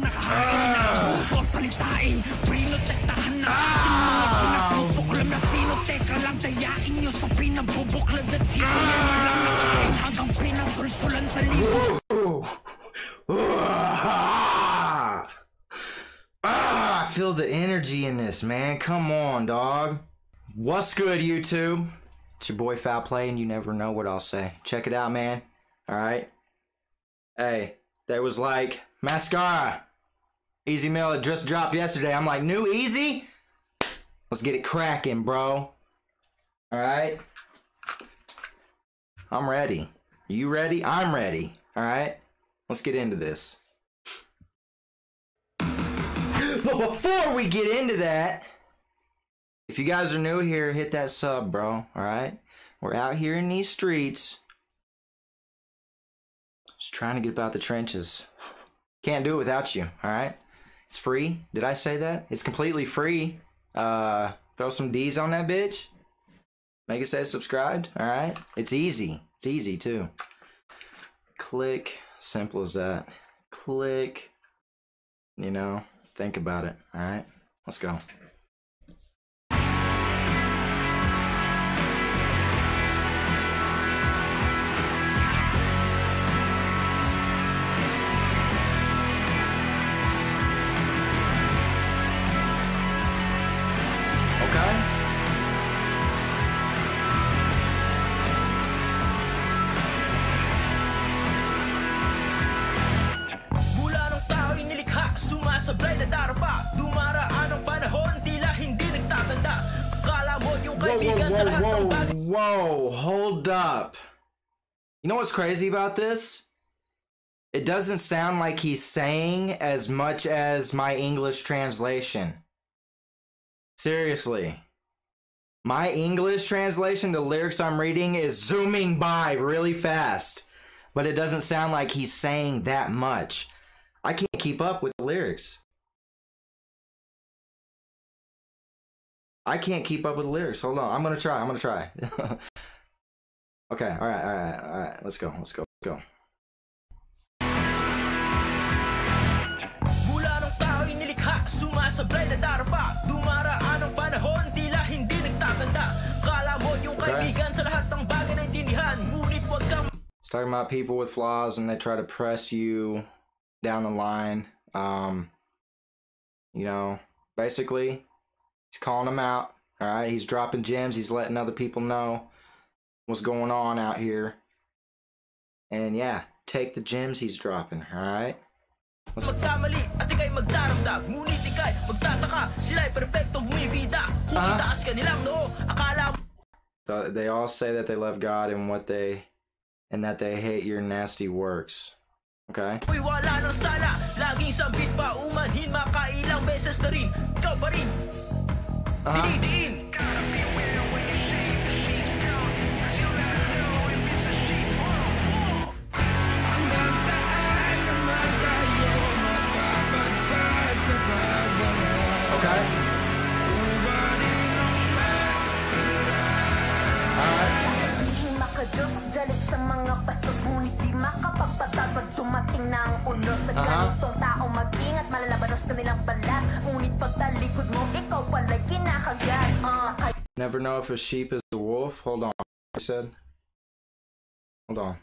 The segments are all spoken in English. nakahain na ang puso salitain. Prinotektahan na ating mga kinasusukulam na sino. Teka lang, dayain nyo sa pinabubuklad at sito. Yan lang nakain hanggang pinasulsulan sa libot. Ah, I feel the energy in this, man. Come on, dog. What's good, YouTube? It's your boy Foul Play, and you never know what I'll say. Check it out, man. All right. Hey, there was like Maskara, Ez Mil had just dropped yesterday. I'm like, new Easy. Let's get it cracking, bro. All right. I'm ready. You ready? I'm ready. All right. Let's get into this. But before we get into that, if you guys are new here, hit that sub, bro. All right? We're out here in these streets. Just trying to get about the trenches. Can't do it without you, all right? It's free. Did I say that? It's completely free. Throw some D's on that bitch. Make it say subscribed, all right? It's easy. It's easy, too. Click. Simple as that. Click. You know? Think about it, all right? Let's go. Okay. Sumasablay na daraba, dumaraan ang panahon, tila hindi nagtatanda. Kala mo yung kaibigan sa lahat ng bagay. Whoa, hold up. You know what's crazy about this? It doesn't sound like he's saying as much as my English translation. Seriously. My English translation, the lyrics I'm reading, is zooming by really fast. But it doesn't sound like he's saying that much. I can't keep up with the lyrics. I can't keep up with the lyrics. Hold on. I'm going to try. Okay. All right. Let's go. Mula nung tao'y nilikha, sumasablay na daraba, dumaraan ang panahon, tila hindi nagtatanda. Kala mo yung kaibigan sa lahat ng bagay na intindihan, ngunit wag kang... It's talking about people with flaws and they try to press you down the line, you know, basically, he's calling them out, all right? He's dropping gems, he's letting other people know what's going on out here, and yeah, take the gems he's dropping, all right? Magkamali at ika'y magdaramdag, ngunit ika'y magtataka, sila'y perfecto humibida, kumitaas ka nilang noo, akala mo... They all say that they love God and what they, and that they hate your nasty works. Okay. Uy, wala nang sala, laging sambit pa umanhin, makailang beses na rin, ikaw pa rin, didiin. Hanggang saan naman tayo mapapagpag sa pagbaba? Okay. Ubanin ang Maskara. Sasabihin makadyos at galit sa mga pastos, ngunit di makapagpatag pag tumating na ang ulo sa ganitong tao. Mag-ingat, malalabanos kanilang balat, ngunit pag talikod mo, ikaw pala'y kinakagat. Never know if a sheep is a wolf. Hold on, he said. Hold on.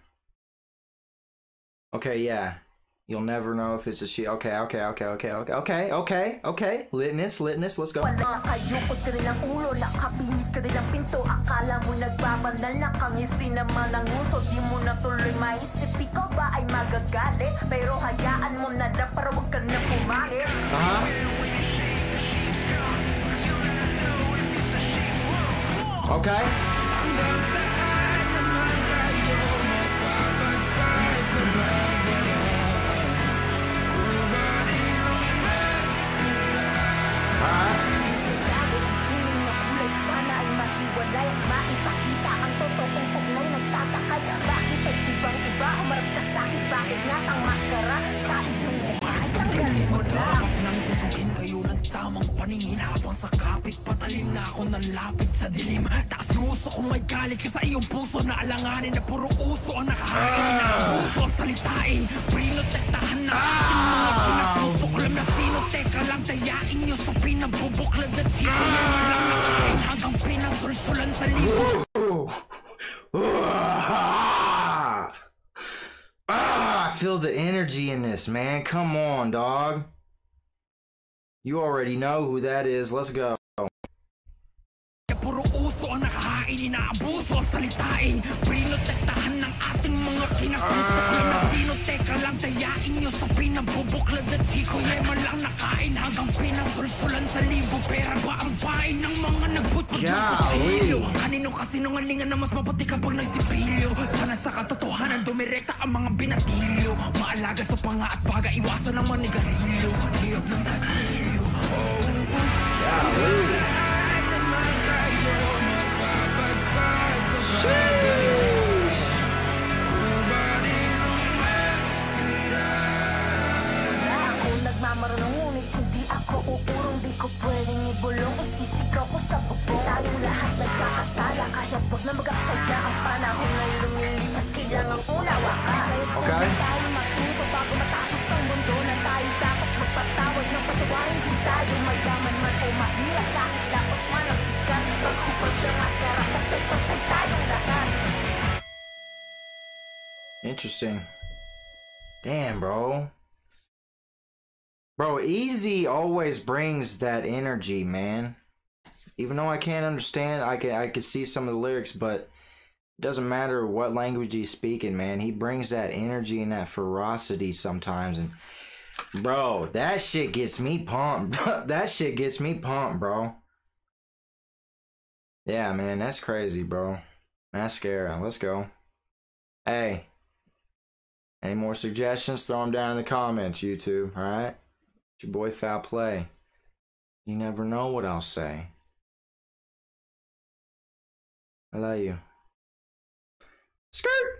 Okay, yeah. You'll never know if it's a sheep. Okay. Litness, let's go. Ayokot ka nilang ulo, nakapinit ka nilang pinto. Akala mo nagbabandal, nakangisi naman ang uso. Di mo na tuloy maisip, ikaw ba ay magagalit? Pero hayaan mo na lang para huwag ka na pumalit. Okay. Hanggang saan naman tayo mapapagpag sa baba? Sa kapit, patalim na ako ng lapit sa dilim. Taas ruso kung may galit ka sa iyong puso, na alanganin na puro uso ang nakahain na puso. Salitain, prinotektahan na ating mga kinasusukulan. Patayain nyo sa pinabubuklad at siya lang nakain hanggang pinasulsulan sa libot. I feel the energy in this, man. Come on, dog. You already know who that is. Let's go. Puro uso ang nakahain, inaabuso ang salitain. Prinotetahan ng ating mga kinasusok na nasino. Teka lang, tayain nyo sa pinabubuklad at siko. Yeman lang nakain hanggang pinasulsulan sa libo. Pera ba ang pain ng mga nagbutbot ng kutsilyo? Kanino kasinungalingan na mas mabuti kapag nagsipilyo? Sana sa katotohanan dumirekta ang mga binatilyo. Maalaga sa panga at baga, iwasan ang manigarilyo. Liyab ng natilyo. Interesting. Damn, bro. Bro, Easy always brings that energy, man. Even though I can't understand, I can see some of the lyrics, but it doesn't matter what language he's speaking, man. He brings that energy and that ferocity sometimes, and bro, that shit gets me pumped. That shit gets me pumped, bro. Yeah, man, that's crazy, bro. Maskara, let's go. Hey. Any more suggestions? Throw them down in the comments, YouTube, alright? It's your boy Foul Play. You never know what I'll say. I love you. Skirt!